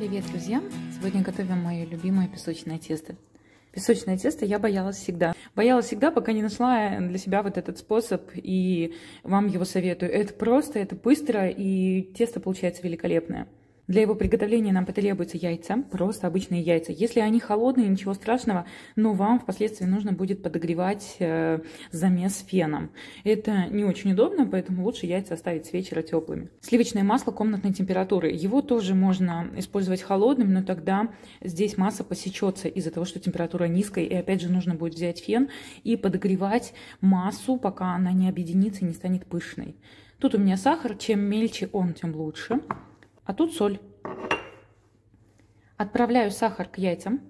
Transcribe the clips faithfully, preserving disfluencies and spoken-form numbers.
Привет, друзья! Сегодня готовим мое любимое песочное тесто. Песочное тесто я боялась всегда. Боялась всегда, пока не нашла для себя вот этот способ, и вам его советую. Это просто, это быстро, и тесто получается великолепное. Для его приготовления нам потребуются яйца, просто обычные яйца. Если они холодные, ничего страшного, но вам впоследствии нужно будет подогревать замес феном. Это не очень удобно, поэтому лучше яйца оставить с вечера теплыми. Сливочное масло комнатной температуры. Его тоже можно использовать холодным, но тогда здесь масса посечется из-за того, что температура низкая. И опять же нужно будет взять фен и подогревать массу, пока она не объединится и не станет пышной. Тут у меня сахар. Чем мельче он, тем лучше. А тут соль. Отправляю сахар к яйцам.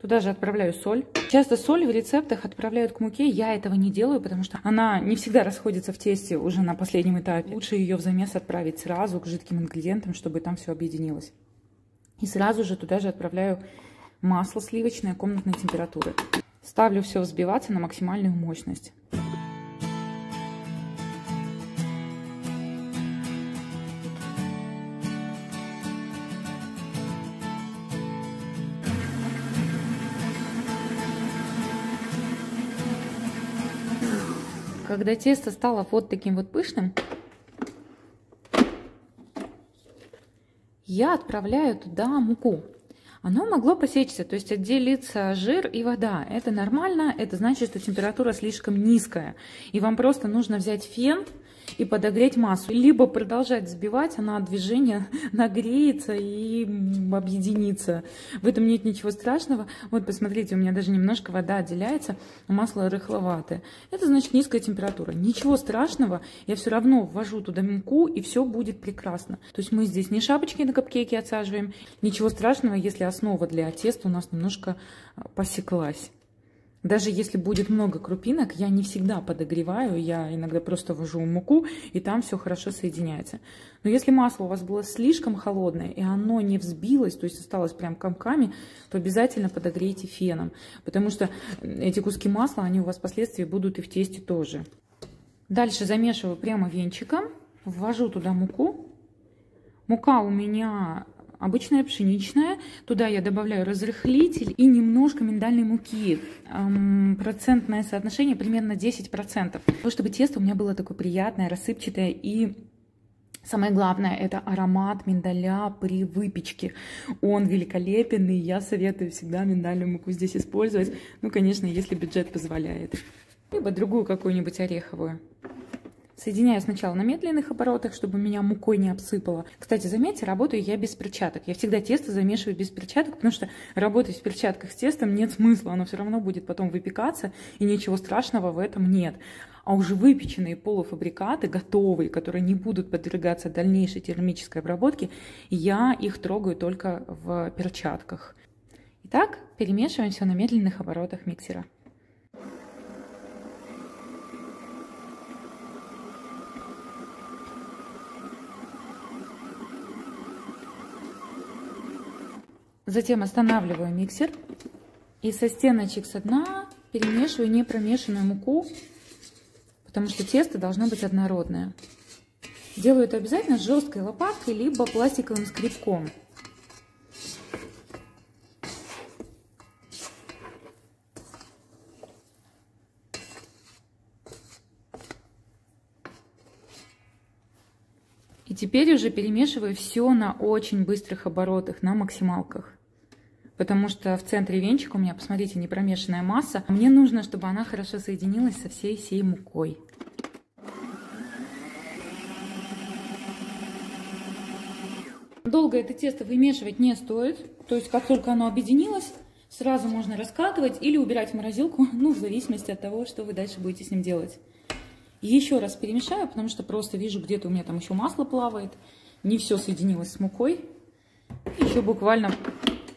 Туда же отправляю соль. Часто соль в рецептах отправляют к муке. Я этого не делаю, потому что она не всегда расходится в тесте уже на последнем этапе. Лучше ее в замес отправить сразу к жидким ингредиентам, чтобы там все объединилось. И сразу же туда же отправляю масло сливочное комнатной температуры. Ставлю все взбиваться на максимальную мощность. Когда тесто стало вот таким вот пышным, я отправляю туда муку. Оно могло посечься, то есть отделиться жир и вода. Это нормально, это значит, что температура слишком низкая. И вам просто нужно взять фен и подогреть массу. Либо продолжать взбивать, она от движения нагреется и объединится. В этом нет ничего страшного. Вот посмотрите, у меня даже немножко вода отделяется, масло рыхловатое. Это значит низкая температура. Ничего страшного, я все равно ввожу туда муку, и все будет прекрасно. То есть мы здесь не шапочки на капкейке отсаживаем. Ничего страшного, если основа для теста у нас немножко посеклась. Даже если будет много крупинок, я не всегда подогреваю, я иногда просто ввожу муку, и там все хорошо соединяется. Но если масло у вас было слишком холодное, и оно не взбилось, то есть осталось прям комками, то обязательно подогрейте феном, потому что эти куски масла, они у вас впоследствии будут и в тесте тоже. Дальше замешиваю прямо венчиком, ввожу туда муку. Мука у меня обычная пшеничная, туда я добавляю разрыхлитель и немножко миндальной муки. Эм, процентное соотношение примерно десять процентов. Чтобы тесто у меня было такое приятное, рассыпчатое, и самое главное, это аромат миндаля при выпечке. Он великолепен, и я советую всегда миндальную муку здесь использовать. Ну, конечно, если бюджет позволяет. Либо другую какую-нибудь ореховую. Соединяю сначала на медленных оборотах, чтобы меня мукой не обсыпало. Кстати, заметьте, работаю я без перчаток. Я всегда тесто замешиваю без перчаток, потому что работать в перчатках с тестом нет смысла. Оно все равно будет потом выпекаться, и ничего страшного в этом нет. А уже выпеченные полуфабрикаты, готовые, которые не будут подвергаться дальнейшей термической обработке, я их трогаю только в перчатках. Итак, перемешиваем все на медленных оборотах миксера. Затем останавливаю миксер и со стеночек со дна перемешиваю непромешанную муку, потому что тесто должно быть однородное. Делаю это обязательно жесткой лопаткой, либо пластиковым скребком. И теперь уже перемешиваю все на очень быстрых оборотах, на максималках. Потому что в центре венчика у меня, посмотрите, непромешанная масса. Мне нужно, чтобы она хорошо соединилась со всей всей мукой. Долго это тесто вымешивать не стоит. То есть, как только оно объединилось, сразу можно раскатывать или убирать в морозилку, ну, в зависимости от того, что вы дальше будете с ним делать. Еще раз перемешаю, потому что просто вижу, где-то у меня там еще масло плавает. Не все соединилось с мукой. Еще буквально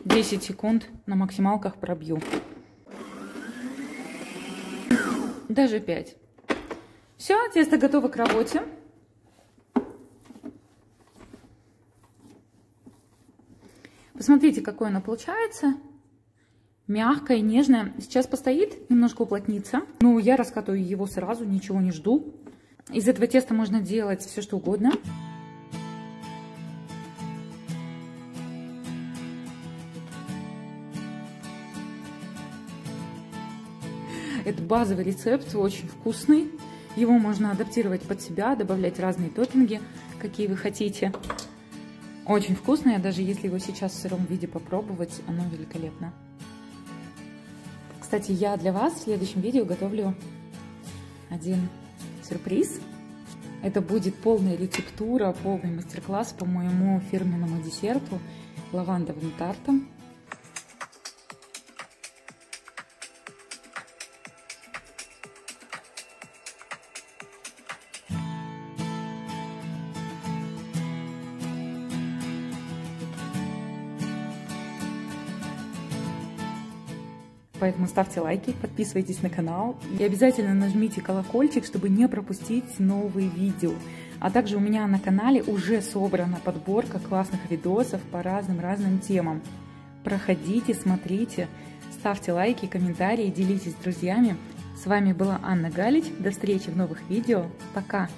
десять секунд на максималках пробью. Даже пять. Все, тесто готово к работе. Посмотрите, какое оно получается. Мягкое, нежное. Сейчас постоит, немножко уплотнится. Ну, я раскатываю его сразу, ничего не жду. Из этого теста можно делать все, что угодно. Это базовый рецепт, очень вкусный. Его можно адаптировать под себя, добавлять разные топпинги, какие вы хотите. Очень вкусно, а даже если его сейчас в сыром виде попробовать, оно великолепно. Кстати, я для вас в следующем видео готовлю один сюрприз. Это будет полная рецептура, полный мастер-класс по моему фирменному десерту – лавандовым тартом. Поэтому ставьте лайки, подписывайтесь на канал и обязательно нажмите колокольчик, чтобы не пропустить новые видео. А также у меня на канале уже собрана подборка классных видосов по разным-разным темам. Проходите, смотрите, ставьте лайки, комментарии, делитесь с друзьями. С вами была Анна Галич. До встречи в новых видео. Пока!